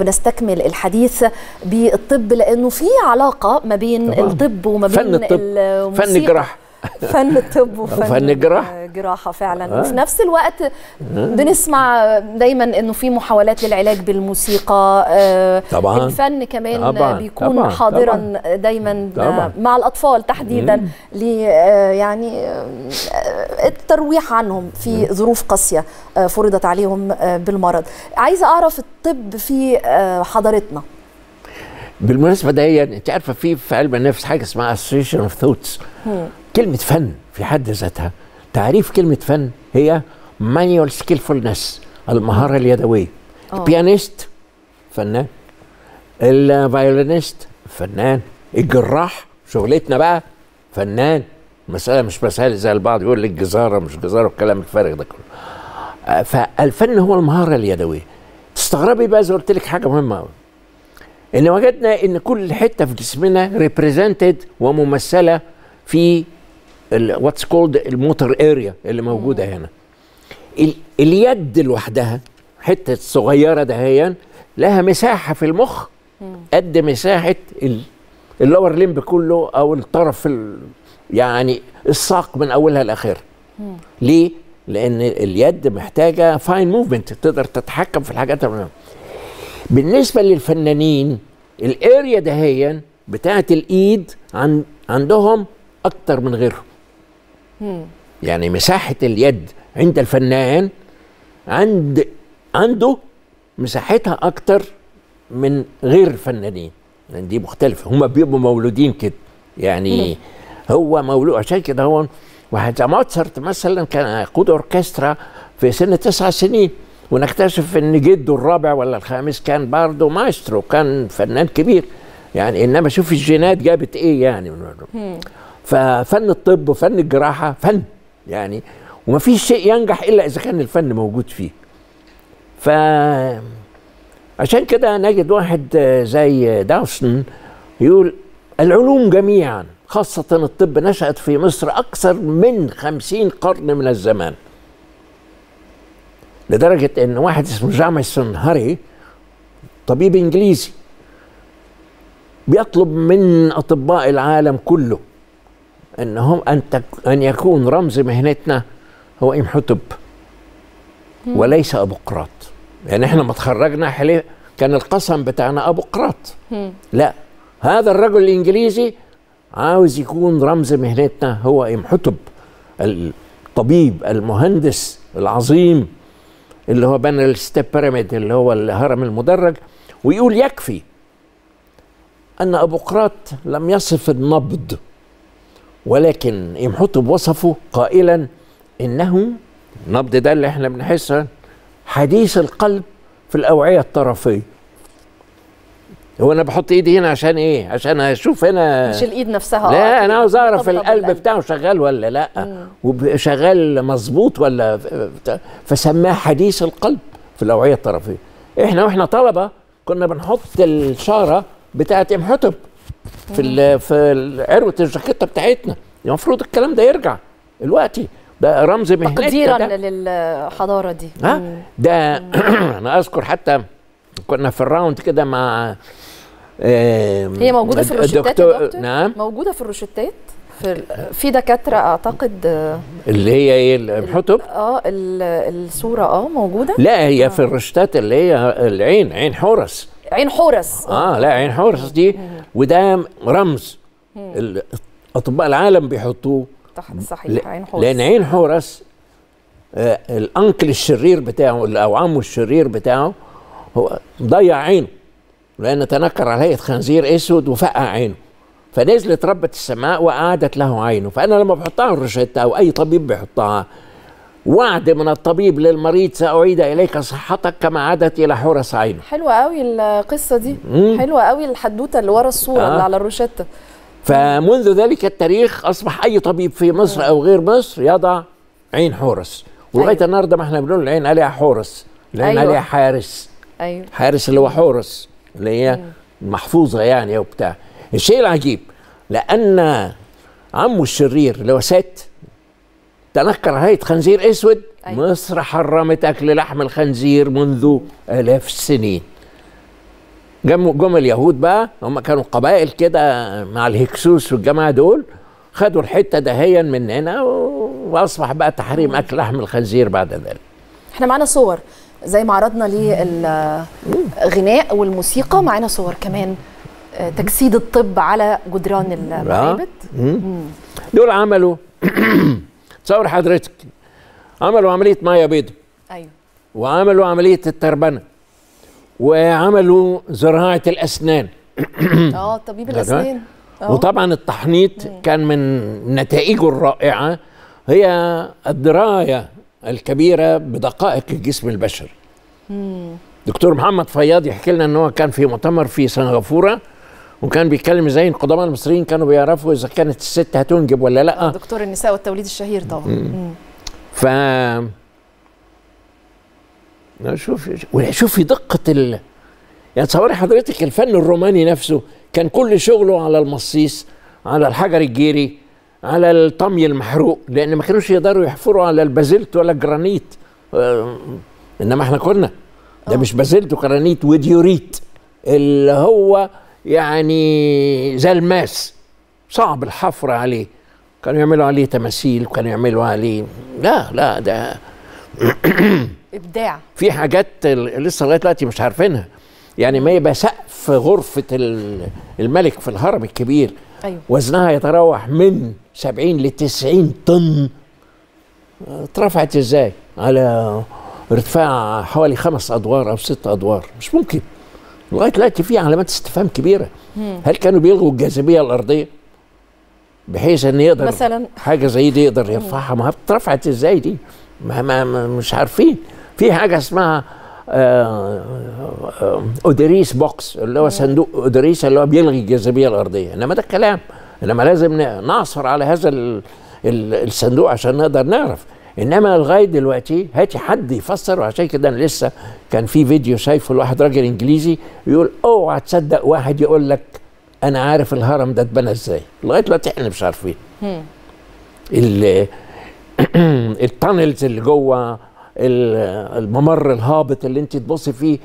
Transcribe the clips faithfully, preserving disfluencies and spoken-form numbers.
بنستكمل الحديث بالطب لأنه في علاقة ما بين طبعاً. الطب وما بين فن الطب. الموسيقى فن الجراحة فن الطب وفن الجراحة فعلا آه. وفي نفس الوقت آه. بنسمع دايما أنه في محاولات للعلاج بالموسيقى آه. طبعا الفن كمان طبعاً. بيكون طبعاً. حاضرا دايما طبعاً. مع الأطفال تحديدا لي آه يعني آه الترويح عنهم في ظروف قاسية آه فرضت عليهم آه بالمرض. عايزة أعرف الطب في آه حضارتنا بالمناسبة ده يعني انت عارفة في في علم النفس حاجة اسمها association of thoughts. كلمة فن في حد ذاتها، تعريف كلمة فن هي manual skillfulness، المهارة اليدوية. البيانيست فنان، الفيولينيست فنان، الجراح شغلتنا بقى فنان. المسألة مش مسألة زي البعض يقول لك جزارة مش جزارة والكلام الفارغ ده كله. فالفن هو المهارة اليدوية. تستغربي بقى إذا قلت لك حاجة مهمة أوي. إن وجدنا إن كل حتة في جسمنا ريبريزنتد وممثلة في واتس كولد الموتور اريا اللي موجوده هنا. اليد لوحدها حته صغيره دهيا لها مساحه في المخ قد مساحه اللور لمب كله او الطرف يعني الساق من اولها لاخرها. ليه؟ لان اليد محتاجه فاين موفمنت، تقدر تتحكم في الحاجات. بالنسبه للفنانين الاريا دهيا بتاعه الايد عن عندهم أكتر من غيره. مم. يعني مساحة اليد عند الفنان عند عنده مساحتها أكتر من غير الفنانين، يعني دي مختلفة. هما بيبقوا مولودين كده يعني. مم. هو مولود عشان كده. هو واحد زي موتسارت مثلا كان يقود أوركسترا في سن تسع سنين، ونكتشف إن جده الرابع ولا الخامس كان برضه مايسترو، كان فنان كبير يعني. إنما شوف الجينات جابت إيه يعني. مم. ففن الطب وفن الجراحة فن يعني، وما فيش شيء ينجح إلا إذا كان الفن موجود فيه. فعشان كده نجد واحد زي داوسون يقول العلوم جميعا خاصة الطب نشأت في مصر أكثر من خمسين قرن من الزمان، لدرجة إن واحد اسمه جاميسون هاري طبيب إنجليزي بيطلب من أطباء العالم كله انهم ان ان يكون رمز مهنتنا هو امحتب وليس ابوقراط. يعني احنا ما اتخرجنا حليه كان القسم بتاعنا ابوقراط، لا، هذا الرجل الانجليزي عاوز يكون رمز مهنتنا هو امحتب، الطبيب المهندس العظيم اللي هو بنى الستيب بيراميد اللي هو الهرم المدرج. ويقول يكفي ان ابوقراط لم يصف النبض، ولكن إمحتب وصفه قائلا إنه النبض ده اللي احنا بنحسه حديث القلب في الأوعية الطرفية. هو أنا بحط إيدي هنا عشان إيه؟ عشان أشوف هنا، مش الإيد نفسها. لا، أنا عاوز أعرف القلب بتاعه شغال ولا لأ، وشغال مظبوط ولا. فسماه حديث القلب في الأوعية الطرفية. إحنا وإحنا طلبة كنا بنحط الشارة بتاعت إمحتب في في عروه الجاكيته بتاعتنا. المفروض الكلام ده يرجع دلوقتي، ده رمز مهنتنا تقديرا للحضاره دي. ها ده انا اذكر حتى كنا في الراوند كده مع آه هي موجوده في الروشتات يا دكتور. نعم موجوده في الروشتات في في دكاتره اعتقد اللي هي ايه الحتب اه الصوره اه موجوده. لا هي آه. في الروشتات اللي هي العين عين حورس عين حورس اه لا عين حورس دي، وده رمز اطباء العالم بيحطوه تحت. صحيح، عين حورس، لان عين حورس آه الانكل الشرير بتاعه او عمه الشرير بتاعه هو ضيع عينه لان تنكر على هيئه خنزير اسود وفقع عينه، فنزلت ربة السماء وقعدت له عينه. فانا لما بحطها على الروشته او اي طبيب بيحطها، وعد من الطبيب للمريض سأعيد إليك صحتك كما عادت إلى حورس عينه. حلوة قوي القصة دي، حلوة قوي الحدوتة اللي ورا الصورة آه. اللي على الروشتة. فمنذ ذلك التاريخ أصبح أي طبيب في مصر آه. أو غير مصر يضع عين حورس، ولغاية أيوه. النهاردة ما احنا بنقول العين عليها حورس، العين أيوه. عليها حارس. أيوه. حارس اللي هو حورس اللي هي أيوه. محفوظة يعني وبتاع. الشيء العجيب لأن عمه الشرير اللي هو سات تنكر هيئة خنزير اسود. أيوة. مصر حرمت اكل لحم الخنزير منذ الاف السنين. جم اليهود بقى، هم كانوا قبائل كده مع الهكسوس والجماعه دول، خدوا الحته دهيا من هنا، واصبح بقى تحريم اكل لحم الخنزير بعد ذلك. احنا معانا صور زي ما عرضنا للغناء والموسيقى، معانا صور كمان تجسيد الطب على جدران المعابد. دول عملوا تصور حضرتك، عملوا عمليه ميه بيضاء، ايوه، وعملوا عمليه التربنه، وعملوا زراعه الاسنان اه طبيب الاسنان، وطبعا التحنيط كان من نتائجه الرائعه هي الدرايه الكبيره بدقائق الجسم البشري. دكتور محمد فياض يحكي لنا ان هو كان في مؤتمر في سنغافوره، وكان بيتكلم ازاي القدماء المصريين كانوا بيعرفوا اذا كانت الست هتنجب ولا لا. دكتور النساء والتوليد الشهير طبعا. ف شوف شوفي دقه ال... يعني تصوري حضرتك الفن الروماني نفسه كان كل شغله على المصيص، على الحجر الجيري، على الطمي المحروق، لان ما كانوش يقدروا يحفروا على البازلت ولا الجرانيت. آه... انما احنا كنا ده مش بازلت وجرانيت وديوريت اللي هو يعني زي الماس صعب الحفر عليه، كانوا يعملوا عليه تماثيل، وكانوا يعملوا عليه لا لا ده ابداع. في حاجات لسه لغايه دلوقتي مش عارفينها، يعني ما يبقى سقف غرفه الملك في الهرم الكبير، أيوة، وزنها يتراوح من سبعين ل تسعين طن، اترفعت ازاي؟ على ارتفاع حوالي خمس ادوار او ست ادوار، مش ممكن. لغايه دلوقتي في علامات استفهام كبيره. مم. هل كانوا بيلغوا الجاذبيه الارضيه؟ بحيث ان يقدر مثلا حاجه زي دي يقدر يرفعها، ما اترفعت ازاي دي؟ ما, ما مش عارفين. في حاجه اسمها اودريس بوكس اللي هو صندوق اودريس اللي هو بيلغي الجاذبيه الارضيه، انما ده الكلام، انما لازم نعثر على هذا ال ال الصندوق عشان نقدر نعرف. انما لغايه دلوقتي هاتي حد يفسر. وعشان كده انا لسه كان في فيديو شايفه لواحد راجل انجليزي بيقول اوعى تصدق واحد يقول لك انا عارف الهرم ده اتبنى ازاي. لغايه دلوقتي احنا مش عارفين. التانلز اللي جوه، الممر الهابط اللي انت تبصي فيه،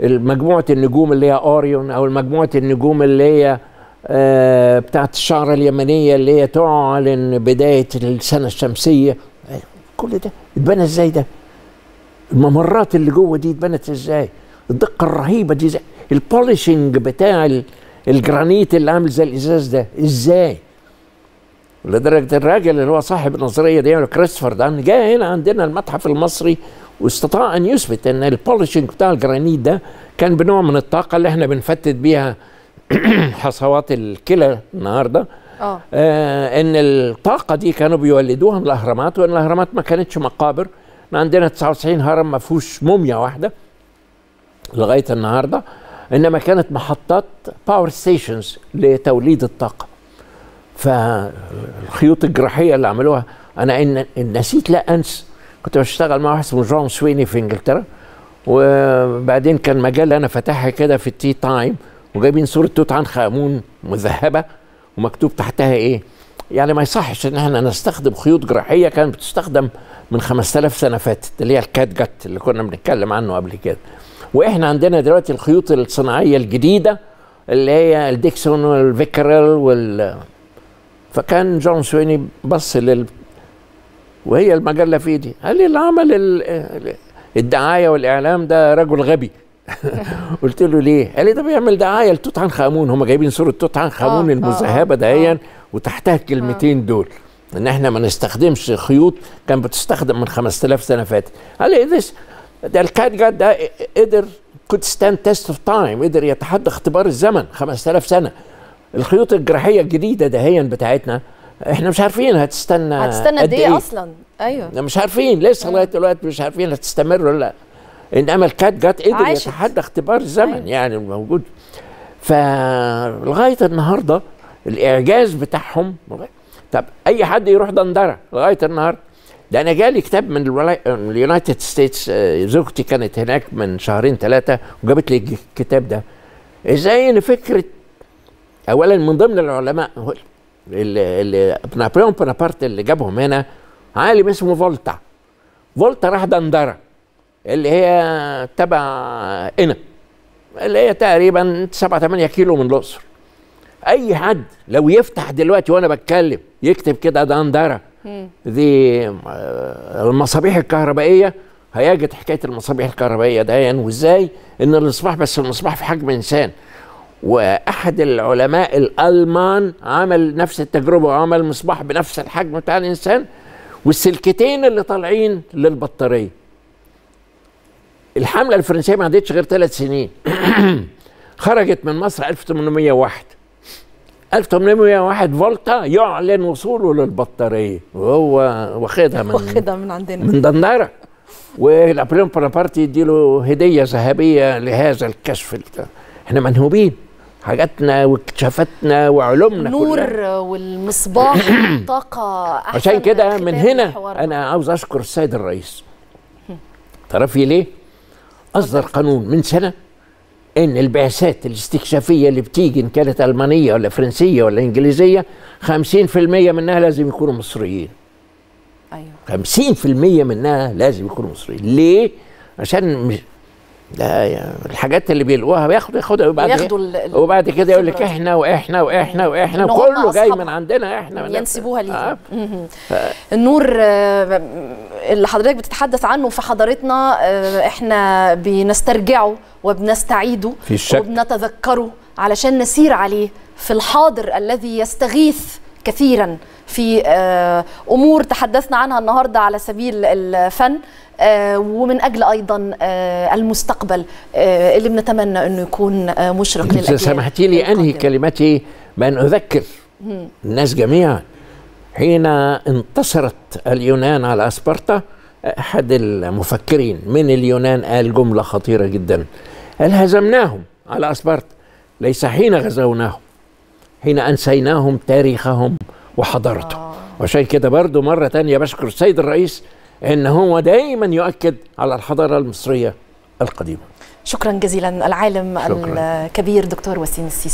مجموعه النجوم اللي هي اوريون، او مجموعه النجوم اللي هي آه بتاعت الشعره اليمنيه اللي هي تعلن بدايه السنه الشمسيه، كل ده اتبنى ازاي؟ ده الممرات اللي جوه دي اتبنت ازاي؟ الدقه الرهيبه دي، البوليشنج بتاع الجرانيت اللي عامل زي الازاز ده ازاي؟ لدرجه الراجل اللي هو صاحب النظريه دي كريستوفر دان جاء هنا عندنا المتحف المصري، واستطاع ان يثبت ان البوليشنج بتاع الجرانيت ده كان بنوع من الطاقه اللي احنا بنفتت بيها حصوات الكلى النهارده. أوه. آه ان الطاقه دي كانوا بيولدوها من الاهرامات، وان الاهرامات ما كانتش مقابر. احنا عندنا تسعة وتسعين هرم ما فيهوش موميا واحده لغايه النهارده، انما كانت محطات باور ستيشنز لتوليد الطاقه. فالخيوط الجراحيه اللي عملوها، انا ان نسيت لا انسى، كنت بشتغل مع واحد اسمه جون سويني في انجلترا، وبعدين كان مجال انا فاتحها كده في التي تايم، وجايبين صوره توت عنخ امون مذهبه ومكتوب تحتها ايه؟ يعني ما يصحش ان احنا نستخدم خيوط جراحيه كانت بتستخدم من خمسة آلاف سنه فاتت، اللي هي الكاتجت اللي كنا بنتكلم عنه قبل كده. واحنا عندنا دلوقتي الخيوط الصناعيه الجديده اللي هي الديكسون والفيكرال وال فكان جون سويني بص لل وهي المجله في ايدي، قال لي اللي عمل الدعايه والاعلام ده رجل غبي. قلت له ليه؟ قال لي ده بيعمل دعايه لتوت عنخ امون، هم جايبين صوره توت عنخ امون المذهبه دهيا وتحتها الكلمتين دول، ان احنا ما نستخدمش خيوط كان بتستخدم من خمسة آلاف سنه فاتت. قال لي ده الكاتجات ده قدر كود ستاند تيست اوف تايم، قدر يتحدى اختبار الزمن خمسة آلاف سنه. الخيوط الجراحيه الجديده دهيا بتاعتنا احنا مش عارفين هتستنى هتستنى قد ايه اصلا. ايوه مش عارفين لسه لغايه دلوقتي، مش عارفين هتستمر ولا لا. انما الكات جات قدر يتحدى اختبار الزمن. أيوة. يعني موجود. فلغايه النهارده الاعجاز بتاعهم. طب اي حد يروح دندره لغايه النهارده. ده انا جالي كتاب من الولاي... اليونايتد ستيتس، زوجتي كانت هناك من شهرين ثلاثه وجابت لي الكتاب ده. ازاي ان فكره اولا من ضمن العلماء اللي نابليون بونابرت اللي جابهم هنا عالم اسمه فولتا. فولتا راح دندره اللي هي تبع هنا اللي هي تقريبا سبعة تمانية كيلو من الاقصر. اي حد لو يفتح دلوقتي وانا بتكلم يكتب كده دندرة دي المصابيح الكهربائيه هيجد حكايه المصابيح الكهربائيه ده يعني وازاي ان المصباح بس المصباح في حجم انسان. واحد العلماء الالمان عمل نفس التجربه وعمل مصباح بنفس الحجم بتاع الانسان والسلكتين اللي طالعين للبطاريه. الحمله الفرنسيه ما عدتش غير ثلاث سنين خرجت من مصر ألف وتمنمية وواحد. ألف وتمنمية وواحد فولتا يعلن وصوله للبطاريه وهو واخدها من واخدها من عندنا من دندرة. ونابليون بونابرت يديله هديه ذهبيه لهذا الكشف. احنا منهوبين حاجاتنا واكتشافاتنا وعلومنا نور كلها. والمصباح طاقه. عشان كده من هنا الحوار. انا عاوز اشكر السيد الرئيس. تعرفي ليه؟ اصدر قانون من سنه ان البعثات الاستكشافيه اللي بتيجي ان كانت المانيه ولا فرنسيه ولا انجليزيه خمسين في المية منها لازم يكونوا مصريين. ايوه خمسين في المية منها لازم يكونوا مصريين. ليه؟ عشان مش ده يعني الحاجات اللي بيلقوها بياخدوا ياخدوا وبعد, وبعد كده يقول لك احنا واحنا واحنا واحنا كله جاي من عندنا احنا ينسبوها لينا. آه. النور اللي حضرتك بتتحدث عنه في حضارتنا احنا بنسترجعه وبنستعيده وبنتذكره علشان نسير عليه في الحاضر الذي يستغيث كثيرا في امور تحدثنا عنها النهارده على سبيل الفن ومن اجل ايضا المستقبل اللي بنتمنى انه يكون مشرق للاجيال. اذا سمحتي لي انهي كلمتي بان اذكر الناس جميعا حين انتصرت اليونان على اسبارتا احد المفكرين من اليونان قال جمله خطيره جدا. قال هزمناهم على اسبارتا ليس حين غزوناهم حين انسيناهم تاريخهم وحضارته. وعشان كده برضو مره ثانيه بشكر السيد الرئيس إن هو دايما يؤكد على الحضارة المصرية القديمة. شكرا جزيلا العالم شكرا. الكبير دكتور وسيم السيسي.